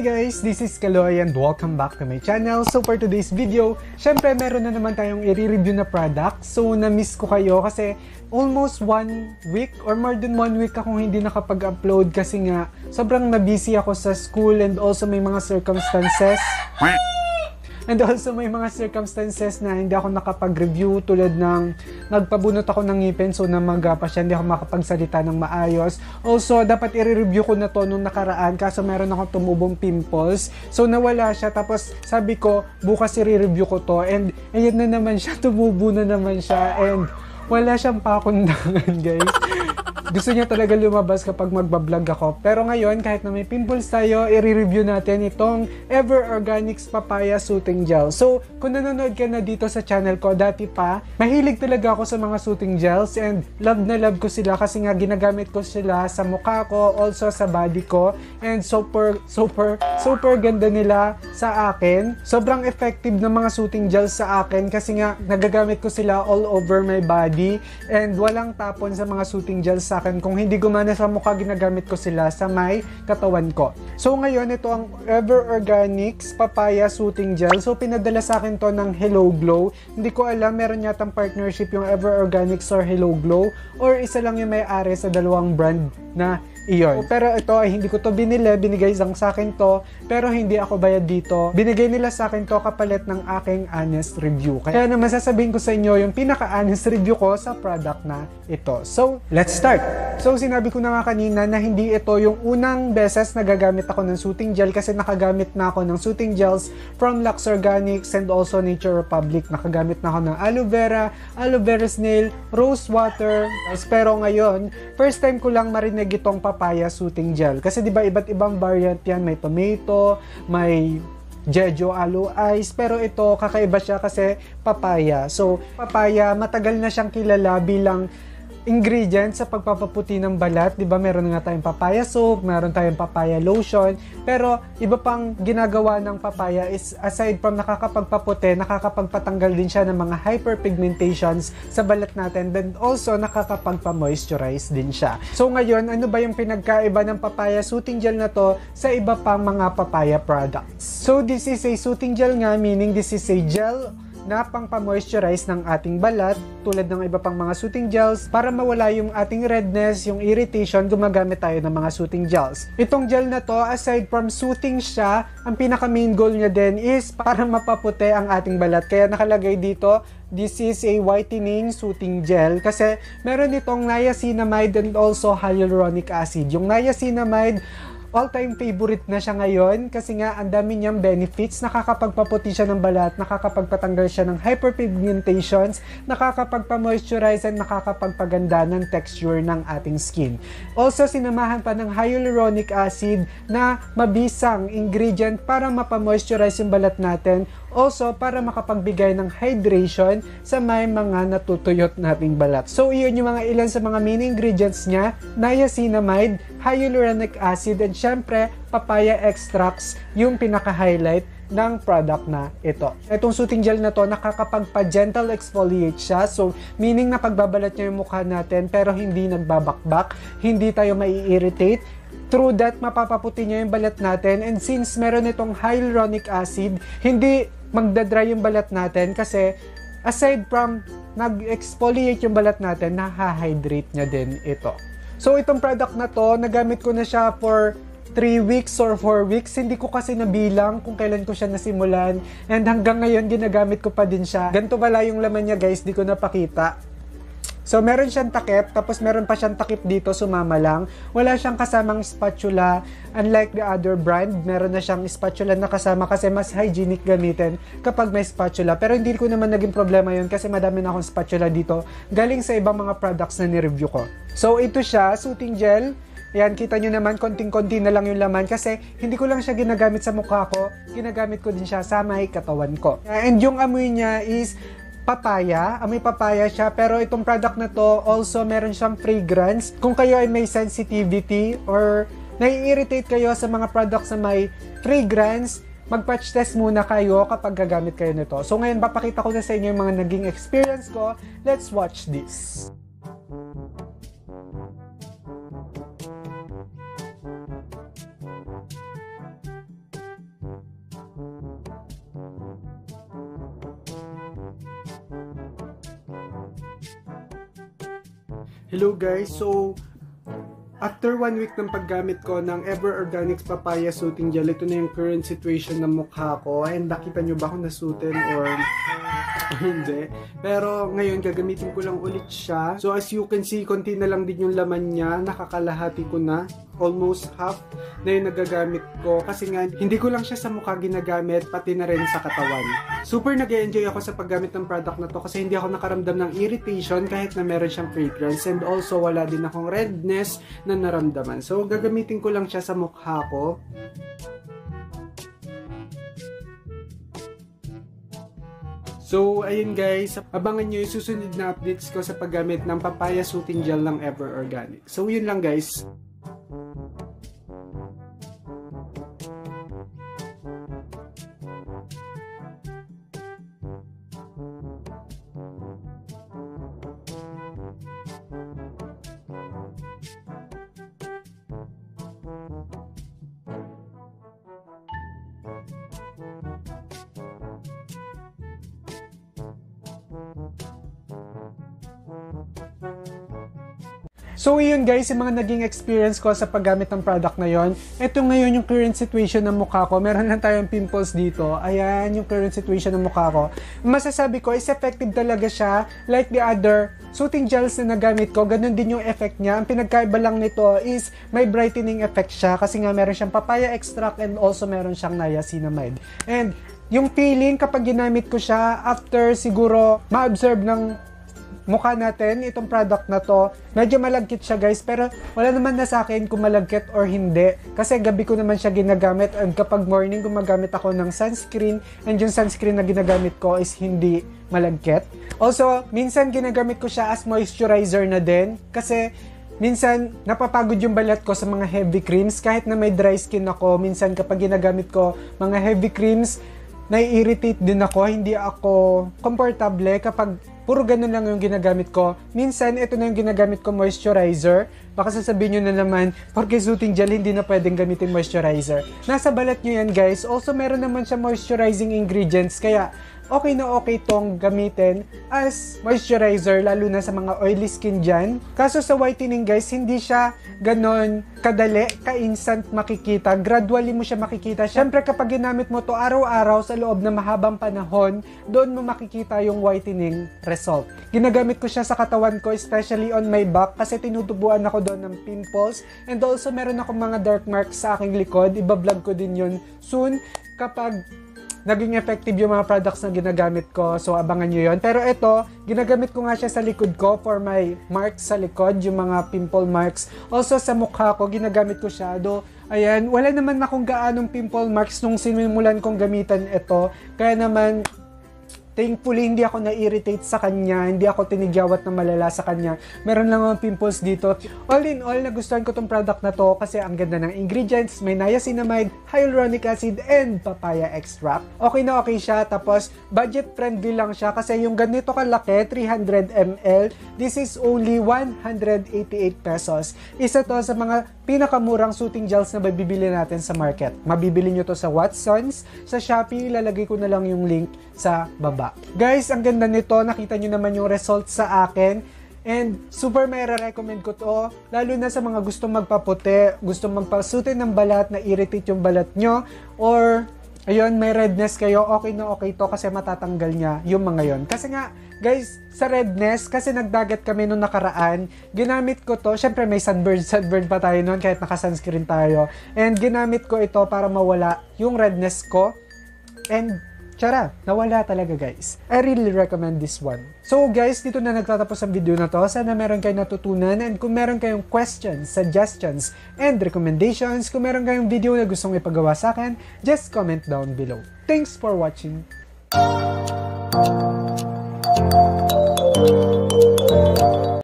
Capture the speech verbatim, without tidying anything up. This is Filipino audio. Hi guys! This is Kaloy and welcome back to my channel. So for today's video, syempre meron na naman tayong i-review na product. So na-miss ko kayo kasi almost one week or more than one week akong hindi nakapag-upload kasi nga sobrang na-busy ako sa school and also may mga circumstances. And also may mga circumstances na hindi ako nakapag-review tulad ng nagpabunot ako ng ngipin so namaga pa siya, hindi ako makapagsalita ng maayos. Also, dapat i-review ko na to nung nakaraan kaso meron akong tumubong pimples. So nawala siya tapos sabi ko bukas i-review ko to and ayan na naman siya, tumubo na naman siya and wala siyang pakundangan guys. Gusto niya talaga lumabas kapag magbablog ako. Pero ngayon, kahit na may pimples tayo, i-review natin itong Ever Organics Papaya Soothing Gel. So, kung nanonood ka na dito sa channel ko, dati pa, mahilig talaga ako sa mga soothing gels and love na love ko sila kasi nga ginagamit ko sila sa mukha ko, also sa body ko. And super, super, super ganda nila sa akin. Sobrang effective ng mga soothing gels sa akin kasi nga nagagamit ko sila all over my body and walang tapon sa mga soothing gels sa akin. Kung hindi gumana sa mukha, ginagamit ko sila sa may katawan ko. So ngayon, ito ang Ever Organics Papaya Soothing Gel. So pinadala sa akin to ng Hello Glow. Hindi ko alam, meron yatang partnership yung Ever Organics or Hello Glow or isa lang yung may-ari sa dalawang brand na iyon. Pero ito ay hindi ko to binili, binigay lang sa akin to, pero hindi ako bayad dito. Binigay nila sa akin to kapalit ng aking honest review. Kaya na masasabihin ko sa inyo yung pinaka-honest review ko sa product na ito. So, let's start! So, sinabi ko na nga kanina na hindi ito yung unang beses na gagamit ako ng soothing gel kasi nakagamit na ako ng soothing gels from Lux Organics and also Nature Republic. Nakagamit na ako ng aloe vera, aloe vera snail, rose water. Pero ngayon, first time ko lang marinig itong papaya papaya soothing gel. Kasi diba iba't ibang variant yan. May tomato, may jejo aloe ice. Pero ito, kakaiba siya kasi papaya. So, papaya, matagal na siyang kilala bilang ingredients sa pagpapaputi ng balat. Diba meron nga tayong papaya soap, meron tayong papaya lotion. Pero iba pang ginagawa ng papaya is aside from nakakapagpaputi, nakakapagpatanggal din siya ng mga hyperpigmentations sa balat natin. Then also nakakapagpa-moisturize din siya. So ngayon, ano ba yung pinagkaiba ng papaya soothing gel na to sa iba pang mga papaya products? So this is a soothing gel nga, meaning this is a gel na pang-moisturize ng ating balat tulad ng iba pang mga soothing gels. Para mawala yung ating redness, yung irritation, gumagamit tayo ng mga soothing gels. Itong gel na to, aside from soothing siya, ang pinaka main goal niya din is para mapaputi ang ating balat. Kaya nakalagay dito, this is a whitening soothing gel kasi meron itong niacinamide and also hyaluronic acid. Yung niacinamide, all-time favorite na siya ngayon kasi nga ang dami niyang benefits. Nakakapagpaputi siya ng balat, nakakapagpatanggal siya ng hyperpigmentations, nakakapagpa-moisturize at nakakapagpaganda ng texture ng ating skin. Also, sinamahan pa ng hyaluronic acid na mabisang ingredient para mapamoisturize yung balat natin. Also, para makapagbigay ng hydration sa may mga natutuyot nating balat. So, iyon yung mga ilan sa mga main ingredients niya. Niacinamide, hyaluronic acid, and syempre, papaya extracts yung pinaka-highlight ng product na ito. Itong soothing gel na to, nakakapagpa-gentle exfoliate siya. So, meaning na pagbabalat niya yung mukha natin pero hindi nagbabakbak, hindi tayo mai-irritate. Through that, mapapaputi niya yung balat natin. And since meron itong hyaluronic acid, hindi magdadry yung balat natin kasi aside from nag-exfoliate yung balat natin, nahahydrate niya din ito. So, itong product na to, nagamit ko na siya for three weeks or four weeks. Hindi ko kasi nabilang kung kailan ko siya nasimulan and hanggang ngayon ginagamit ko pa din siya. Ganito pala yung laman niya guys, di ko napakita. So meron siyang takip, tapos meron pa siyang takip dito, sumama lang. Wala siyang kasamang spatula, unlike the other brand. Meron na siyang spatula na kasama kasi mas hygienic gamitin kapag may spatula. Pero hindi ko naman naging problema yun kasi madami na akong spatula dito galing sa ibang mga products na nireview ko. So ito siya, soothing gel. Ayan, kita nyo naman, konting-konti na lang yung laman kasi hindi ko lang siya ginagamit sa mukha ko, ginagamit ko din siya sa may katawan ko. And yung amoy niya is papaya, amoy papaya siya, pero itong product na to, also meron siyang fragrance. Kung kayo ay may sensitivity or nai-irritate kayo sa mga products na may fragrance, mag-patch test muna kayo kapag gagamit kayo nito. So ngayon, papakita ko na sa inyo yung mga naging experience ko. Let's watch this. Hello guys, so after one week ng paggamit ko ng Ever Organics Papaya Soothing Gel, ito na yung current situation ng mukha ko. And nakita nyo ba kung nasutin or hindi? Pero ngayon gagamitin ko lang ulit siya. So as you can see, konti na lang din yung laman niya. Nakakalahati ko na, almost half na yung nagagamit ko. Kasi nga hindi ko lang siya sa mukha ginagamit, pati na rin sa katawan. Super nag-enjoy ako sa paggamit ng product na to kasi hindi ako nakaramdam ng irritation kahit na meron siyang fragrance. And also wala din akong redness na naramdaman. So gagamitin ko lang siya sa mukha ko. So, ayun guys, abangan nyo yung susunod na updates ko sa paggamit ng papaya soothing gel ng Ever Organic. So, yun lang guys. So yun guys, yung mga naging experience ko sa paggamit ng product na yon. Ito ngayon yung current situation ng mukha ko. Meron lang tayong pimples dito. Ayan yung current situation ng mukha ko. Masasabi ko is effective talaga siya. Like the other soothing gels na nagamit ko, ganun din yung effect niya. Ang pinagkaiba lang nito is may brightening effect siya. Kasi nga meron siyang papaya extract and also meron siyang niacinamide. And yung feeling kapag ginamit ko siya, after siguro ma-absorb ng mukha natin itong product na to, medyo malagkit siya guys, pero wala naman na sa akin kung malagkit or hindi kasi gabi ko naman siya ginagamit, and kapag morning gumagamit ako ng sunscreen, and yung sunscreen na ginagamit ko is hindi malagkit. Also minsan ginagamit ko siya as moisturizer na din kasi minsan napapagod yung balat ko sa mga heavy creams. Kahit na may dry skin ako, minsan kapag ginagamit ko mga heavy creams, nai-irritate din ako, hindi ako comfortable kapag puro ganun lang yung ginagamit ko. Minsan, ito na yung ginagamit ko, moisturizer. Baka sasabihin nyo na naman, porque soothing gel, hindi na pwedeng gamitin moisturizer. Nasa balat nyo yan guys. Also, meron naman siya moisturizing ingredients, kaya okay na okay tong gamitin as moisturizer, lalo na sa mga oily skin dyan. Kaso sa whitening guys, hindi siya ganon kadali, ka-instant makikita. Gradually mo siya makikita. Siyempre kapag ginamit mo to araw-araw sa loob na mahabang panahon, doon mo makikita yung whitening result. Ginagamit ko siya sa katawan ko, especially on my back, kasi tinutubuan ako doon ng pimples. And also meron akong mga dark marks sa aking likod. Ibablog ko din yun soon kapag naging effective yung mga products na ginagamit ko. So, abangan nyo yun. Pero ito, ginagamit ko nga siya sa likod ko for my marks sa likod, yung mga pimple marks. Also, sa mukha ko, ginagamit ko siya. Do, ayan, wala naman akong gaanong pimple marks nung sinimulan kong gamitan ito. Kaya naman, thankfully, hindi ako na-irritate sa kanya, hindi ako tinigyawat na malala sa kanya. Meron lang mga pimples dito. All in all, nagustuhan ko tong product na to kasi ang ganda ng ingredients. May niacinamide, hyaluronic acid, and papaya extract. Okay na okay siya, tapos budget-friendly lang siya kasi yung ganito kalaki, three hundred milliliters, this is only one hundred eighty-eight pesos. Isa to sa mga pinakamurang soothing gels na babibili natin sa market. Mabibili nyo to sa Watsons, sa Shopee, ilalagay ko na lang yung link sa baba. Guys, ang ganda nito. Nakita nyo naman yung results sa akin. And super may recommend ko to. Lalo na sa mga gustong magpaputi, gustong magpasutin ng balat, na irritate yung balat nyo, or ayun, may redness kayo. Okay na okay to kasi matatanggal niya yung mga yon. Kasi nga, guys, sa redness, kasi nagdagat kami nung nakaraan, ginamit ko to. Syempre may sunburn, sunburn pa tayo noon kahit naka-sunscreen tayo. And ginamit ko ito para mawala yung redness ko. And tsara, nawala talaga guys. I really recommend this one. So guys, dito na nagtatapos ang video na to. Sana meron kayong natutunan, and kung meron kayong questions, suggestions, and recommendations, kung meron kayong video na gustong ipagawa sa akin, just comment down below. Thanks for watching!